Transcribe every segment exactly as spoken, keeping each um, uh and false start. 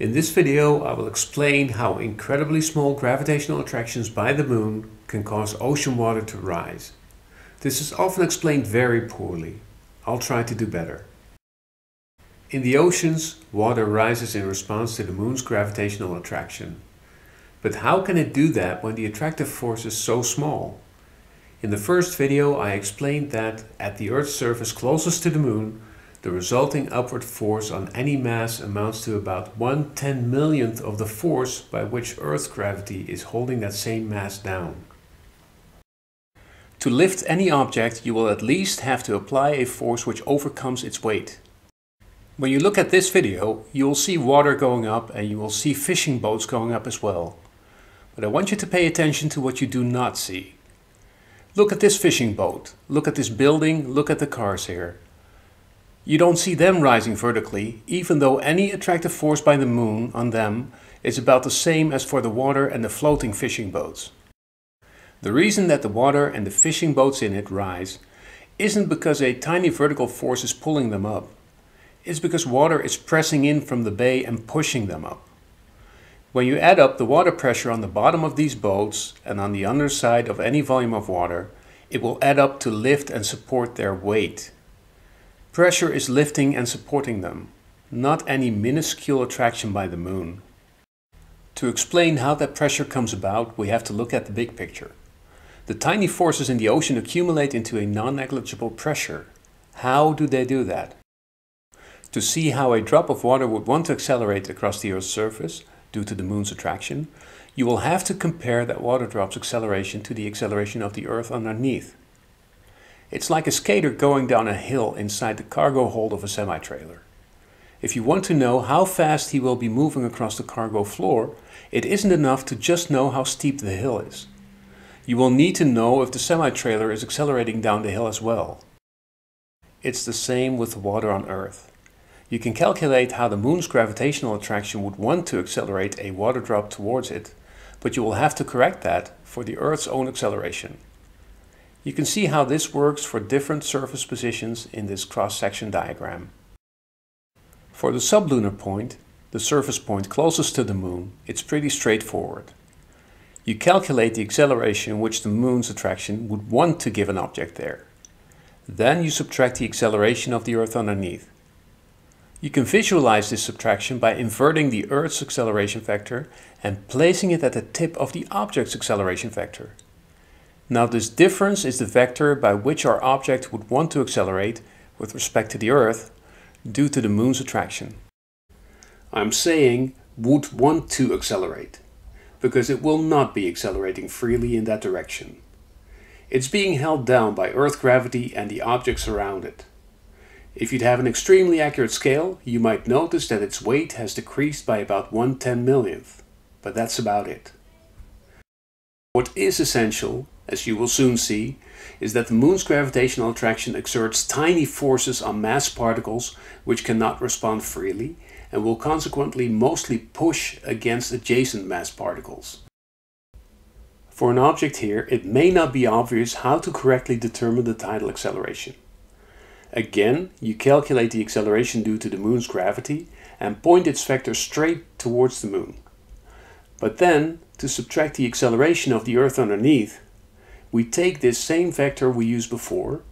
In this video, I will explain how incredibly small gravitational attractions by the Moon can cause ocean water to rise. This is often explained very poorly. I'll try to do better. In the oceans, water rises in response to the Moon's gravitational attraction. But how can it do that when the attractive force is so small? In the first video, I explained that at the Earth's surface closest to the Moon, the resulting upward force on any mass amounts to about one ten millionth of the force by which Earth's gravity is holding that same mass down. To lift any object, you will at least have to apply a force which overcomes its weight. When you look at this video, you will see water going up and you will see fishing boats going up as well. But I want you to pay attention to what you do not see. Look at this fishing boat, look at this building, look at the cars here. You don't see them rising vertically, even though any attractive force by the Moon on them is about the same as for the water and the floating fishing boats. The reason that the water and the fishing boats in it rise isn't because a tiny vertical force is pulling them up. It's because water is pressing in from the bay and pushing them up. When you add up the water pressure on the bottom of these boats and on the underside of any volume of water, it will add up to lift and support their weight. Pressure is lifting and supporting them, not any minuscule attraction by the Moon. To explain how that pressure comes about, we have to look at the big picture. The tiny forces in the ocean accumulate into a non-negligible pressure. How do they do that? To see how a drop of water would want to accelerate across the Earth's surface due to the Moon's attraction, you will have to compare that water drop's acceleration to the acceleration of the Earth underneath. It's like a skater going down a hill inside the cargo hold of a semi-trailer. If you want to know how fast he will be moving across the cargo floor, it isn't enough to just know how steep the hill is. You will need to know if the semi-trailer is accelerating down the hill as well. It's the same with the water on Earth. You can calculate how the Moon's gravitational attraction would want to accelerate a water drop towards it, but you will have to correct that for the Earth's own acceleration. You can see how this works for different surface positions in this cross-section diagram. For the sublunar point, the surface point closest to the Moon, it's pretty straightforward. You calculate the acceleration which the Moon's attraction would want to give an object there. Then you subtract the acceleration of the Earth underneath. You can visualize this subtraction by inverting the Earth's acceleration vector and placing it at the tip of the object's acceleration vector. Now this difference is the vector by which our object would want to accelerate with respect to the Earth due to the Moon's attraction. I'm saying would want to accelerate, because it will not be accelerating freely in that direction. It's being held down by Earth gravity and the objects around it. If you'd have an extremely accurate scale, you might notice that its weight has decreased by about one ten millionth, but that's about it. What is essential, as you will soon see, is that the Moon's gravitational attraction exerts tiny forces on mass particles which cannot respond freely and will consequently mostly push against adjacent mass particles. For an object here, it may not be obvious how to correctly determine the tidal acceleration. Again, you calculate the acceleration due to the Moon's gravity and point its vector straight towards the Moon. But then, to subtract the acceleration of the Earth underneath, we take this same vector we used before,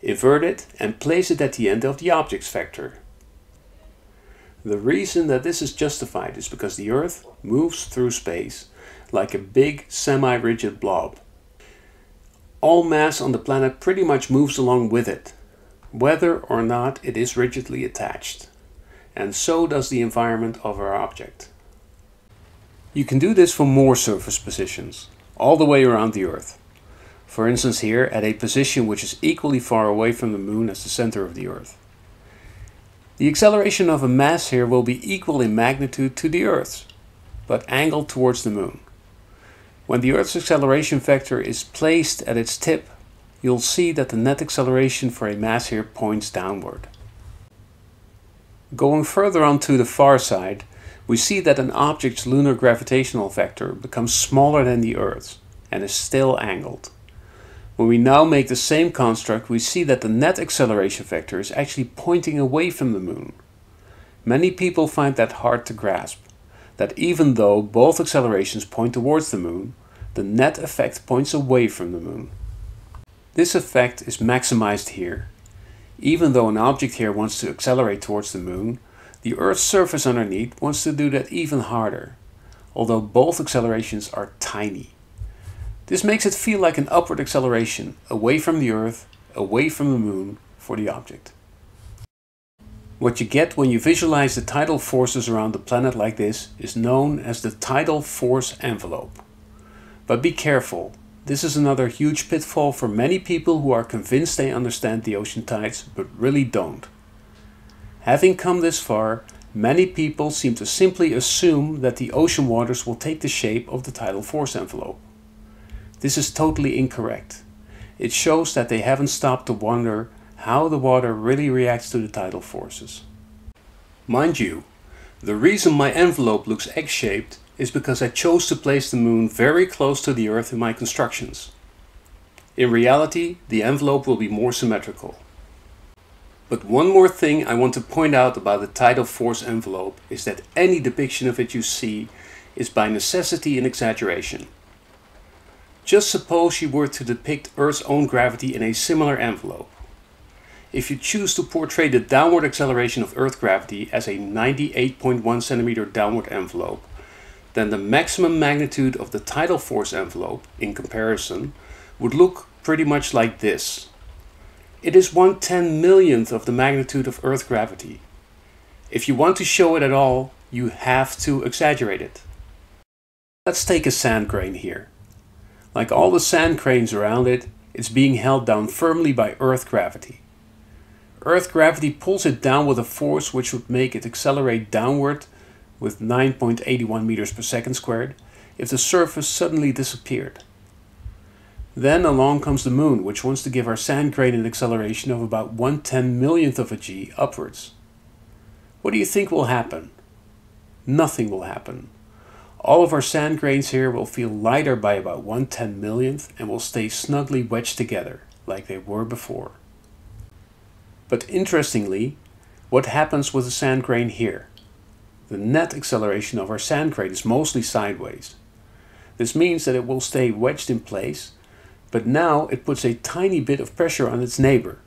invert it, and place it at the end of the object's vector. The reason that this is justified is because the Earth moves through space like a big semi-rigid blob. All mass on the planet pretty much moves along with it, whether or not it is rigidly attached. And so does the environment of our object. You can do this for more surface positions, all the way around the Earth. For instance, here at a position which is equally far away from the Moon as the center of the Earth. The acceleration of a mass here will be equal in magnitude to the Earth's, but angled towards the Moon. When the Earth's acceleration vector is placed at its tip, you'll see that the net acceleration for a mass here points downward. Going further onto the far side, we see that an object's lunar gravitational vector becomes smaller than the Earth's and is still angled. When we now make the same construct, we see that the net acceleration vector is actually pointing away from the Moon. Many people find that hard to grasp, that even though both accelerations point towards the Moon, the net effect points away from the Moon. This effect is maximized here. Even though an object here wants to accelerate towards the Moon, the Earth's surface underneath wants to do that even harder, although both accelerations are tiny. This makes it feel like an upward acceleration away from the Earth, away from the Moon, for the object. What you get when you visualize the tidal forces around the planet like this is known as the tidal force envelope. But be careful, this is another huge pitfall for many people who are convinced they understand the ocean tides but really don't. Having come this far, many people seem to simply assume that the ocean waters will take the shape of the tidal force envelope. This is totally incorrect. It shows that they haven't stopped to wonder how the water really reacts to the tidal forces. Mind you, the reason my envelope looks egg-shaped is because I chose to place the Moon very close to the Earth in my constructions. In reality, the envelope will be more symmetrical. But one more thing I want to point out about the tidal force envelope is that any depiction of it you see is by necessity an exaggeration. Just suppose you were to depict Earth's own gravity in a similar envelope. If you choose to portray the downward acceleration of Earth gravity as a ninety-eight point one centimeter downward envelope, then the maximum magnitude of the tidal force envelope, in comparison, would look pretty much like this. It is one ten millionth of the magnitude of Earth gravity. If you want to show it at all, you have to exaggerate it. Let's take a sand crane here. Like all the sand cranes around it, it's being held down firmly by Earth gravity. Earth gravity pulls it down with a force which would make it accelerate downward with nine point eight one meters per second squared, if the surface suddenly disappeared. Then along comes the Moon, which wants to give our sand crane an acceleration of about one ten millionth of a g upwards. What do you think will happen? Nothing will happen. All of our sand grains here will feel lighter by about one ten millionth and will stay snugly wedged together, like they were before. But interestingly, what happens with the sand grain here? The net acceleration of our sand crane is mostly sideways. This means that it will stay wedged in place, but now it puts a tiny bit of pressure on its neighbor.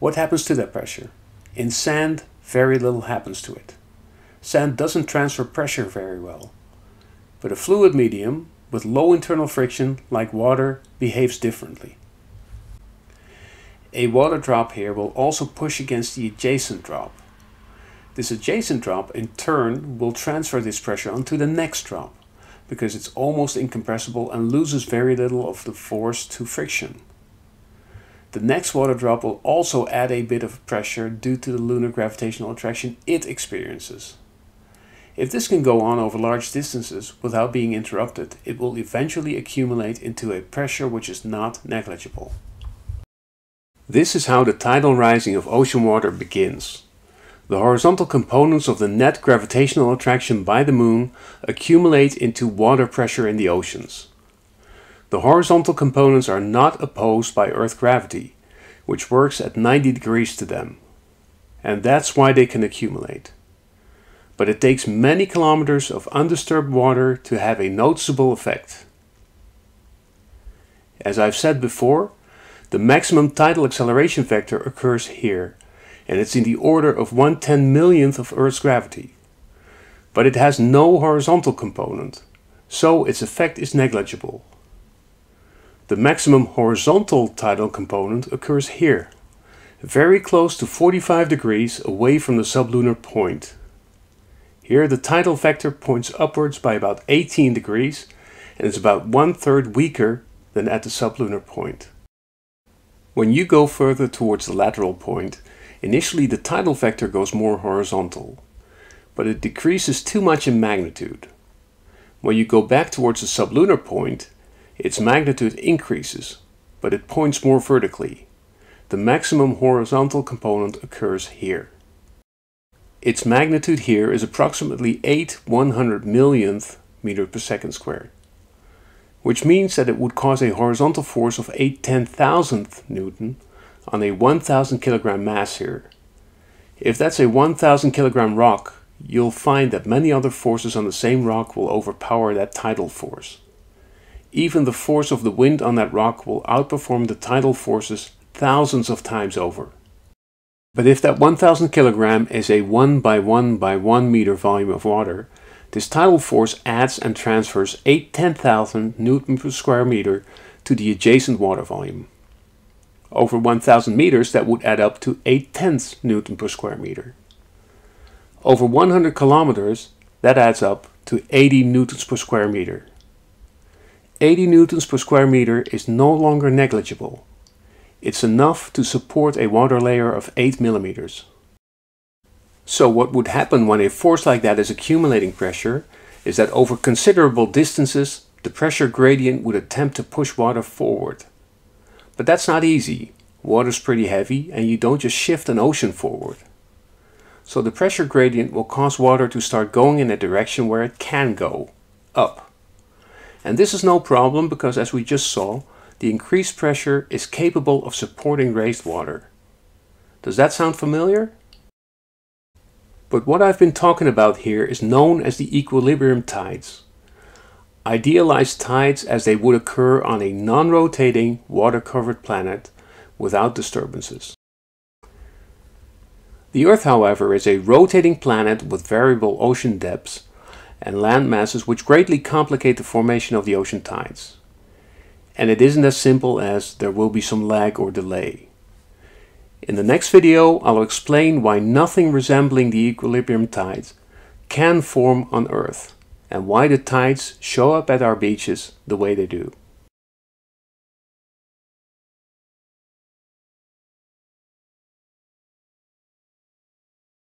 What happens to that pressure? In sand, very little happens to it. Sand doesn't transfer pressure very well. But a fluid medium with low internal friction, like water, behaves differently. A water drop here will also push against the adjacent drop. This adjacent drop, in turn, will transfer this pressure onto the next drop, because it's almost incompressible and loses very little of the force to friction. The next water drop will also add a bit of pressure due to the lunar gravitational attraction it experiences. If this can go on over large distances without being interrupted, it will eventually accumulate into a pressure which is not negligible. This is how the tidal rising of ocean water begins. The horizontal components of the net gravitational attraction by the Moon accumulate into water pressure in the oceans. The horizontal components are not opposed by Earth gravity, which works at ninety degrees to them. And that's why they can accumulate. But it takes many kilometers of undisturbed water to have a noticeable effect. As I've said before, the maximum tidal acceleration vector occurs here, and it's in the order of one ten millionth of Earth's gravity. But it has no horizontal component, so its effect is negligible. The maximum horizontal tidal component occurs here, very close to forty-five degrees away from the sublunar point. Here the tidal vector points upwards by about eighteen degrees, and is about one-third weaker than at the sublunar point. When you go further towards the lateral point, initially the tidal vector goes more horizontal, but it decreases too much in magnitude. When you go back towards the sublunar point, its magnitude increases, but it points more vertically. The maximum horizontal component occurs here. Its magnitude here is approximately eight one hundred millionth meters per second squared, which means that it would cause a horizontal force of eight ten thousandth newton on a one thousand kilogram mass here. If that's a one thousand kilogram rock, you'll find that many other forces on the same rock will overpower that tidal force. Even the force of the wind on that rock will outperform the tidal forces thousands of times over. But if that one thousand kilogram is a one by one by one meter volume of water, this tidal force adds and transfers eight ten thousand newton per square meter to the adjacent water volume. Over one thousand meters, that would add up to eight tenths newton per square meter. Over one hundred kilometers, that adds up to eighty newtons per square meter. eighty newtons per square meter is no longer negligible. It's enough to support a water layer of eight millimeters. So what would happen when a force like that is accumulating pressure is that over considerable distances the pressure gradient would attempt to push water forward. But that's not easy. Water's pretty heavy and you don't just shift an ocean forward. So the pressure gradient will cause water to start going in a direction where it can go, up. And this is no problem because, as we just saw, the increased pressure is capable of supporting raised water. Does that sound familiar? But what I've been talking about here is known as the equilibrium tides. Idealized tides as they would occur on a non-rotating, water-covered planet without disturbances. The Earth, however, is a rotating planet with variable ocean depths and land masses which greatly complicate the formation of the ocean tides. And it isn't as simple as there will be some lag or delay. In the next video, I'll explain why nothing resembling the equilibrium tides can form on Earth, and why the tides show up at our beaches the way they do.